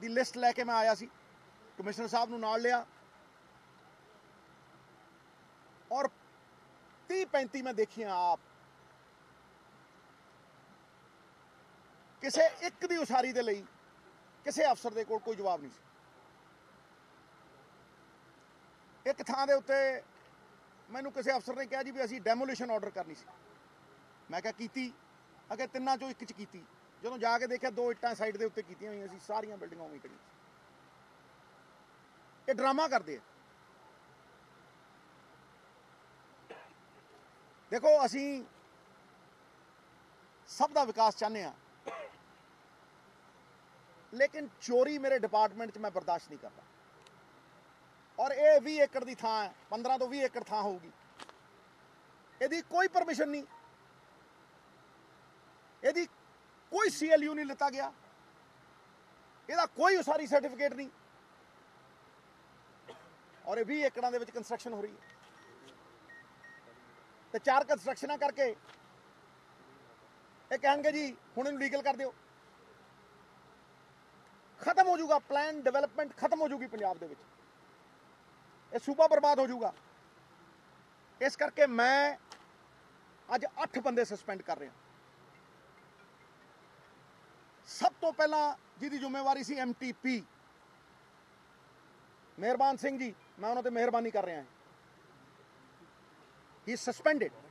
ਦੀ list ਲੈ ਕੇ ਮੈਂ ਆਇਆ ਸੀ, ਕਮਿਸ਼ਨਰ ਸਾਹਿਬ ਨੂੰ ਨਾਲ ਲਿਆ ਔਰ 30-35 ਮੈਂ ਦੇਖੀਆਂ ਆਪ। ਕਿਸੇ ਇੱਕ ਦੀ ਉਸਾਰੀ ਦੇ ਲਈ ਕਿਸੇ ਅਫਸਰ ਦੇ ਕੋਲ ਕੋਈ ਜਵਾਬ ਨਹੀਂ ਸੀ। ਇੱਕ ਥਾਂ ਦੇ ਉੱਤੇ ਮੈਨੂੰ ਕਿਸੇ ਅਫਸਰ ਨੇ ਕਿਹਾ ਜੀ ਵੀ ਅਸੀਂ ਡੈਮੋਲੀਸ਼ਨ ਆਰਡਰ ਕਰਨੀ ਸੀ। ਮੈਂ ਕਿਹਾ ਕੀਤੀ, ਅਗੇ 3 ਚੋਂ 1 ਚ ਕੀਤੀ। ਜਦੋਂ ਜਾ ਕੇ ਦੇਖਿਆ 2 ਇੱਟਾਂ ਸਾਈਡ ਦੇ ਉੱਤੇ ਕੀਤੀਆਂ ਹੋਈਆਂ ਸੀ, ਸਾਰੀਆਂ ਬਿਲਡਿੰਗਾਂ ਉਵੇਂ ਖੜੀਆਂ ਸੀ। ਇਹ ਡਰਾਮਾ ਕਰਦੇ ਆ। ਦੇਖੋ, ਅਸੀਂ ਸਭ ਦਾ ਵਿਕਾਸ ਚਾਹੁੰਦੇ ਆ, ਲੇਕਿਨ ਚੋਰੀ ਮੇਰੇ ਡਿਪਾਰਟਮੈਂਟ 'ਚ ਮੈਂ ਬਰਦਾਸ਼ਤ ਨਹੀਂ ਕਰਦਾ। ਔਰ ਇਹ 20 ਏਕੜ ਦੀ ਥਾਂ ਹੈ, 15 ਤੋਂ 20 ਏਕੜ ਥਾਂ ਹੋਊਗੀ, ਇਹਦੀ ਕੋਈ ਪਰਮਿਸ਼ਨ ਨਹੀਂ, ਇਹਦੀ ਕੋਈ CLU ਨਹੀਂ ਲਿੱਤਾ ਗਿਆ, ਇਹਦਾ ਕੋਈ ਉਸਾਰੀ ਸਰਟੀਫਿਕੇਟ ਨਹੀਂ ਔਰ ਇਹ 20 ਏਕੜਾਂ ਦੇ ਵਿੱਚ ਕੰਸਟਰਕਸ਼ਨ ਹੋ ਰਹੀ ਹੈ ਤੇ 4 ਕੰਸਟਰਕਸ਼ਨਾਂ ਕਰਕੇ ਇਹ ਕਹਿਣਗੇ ਜੀ ਹੁਣ ਇਹਨੂੰ ਲੀਗਲ ਕਰ ਦਿਓ। ਖਤਮ ਹੋ ਜਾਊਗਾ ਪਲਾਨ ਡਿਵੈਲਪਮੈਂਟ, ਖਤਮ ਹੋ ਜਾਊਗੀ ਪੰਜਾਬ ਦੇ ਵਿੱਚ, ਇਹ ਸੂਬਾ ਬਰਬਾਦ ਹੋ ਜਾਊਗਾ। ਇਸ ਕਰਕੇ ਮੈਂ ਅੱਜ 8 ਬੰਦੇ ਸਸਪੈਂਡ ਕਰ ਰਿਹਾ। ਸਭ ਤੋਂ ਪਹਿਲਾਂ ਜਿਹਦੀ ਜ਼ਿੰਮੇਵਾਰੀ ਸੀ MTP ਮਿਹਰਬਾਨ ਸਿੰਘ ਜੀ, ਮੈਂ ਉਹਨਾਂ ਤੇ ਮਿਹਰਬਾਨੀ ਕਰ ਰਿਹਾ ਹਾਂ। ਹੀ ਸਸਪੈਂਡਡ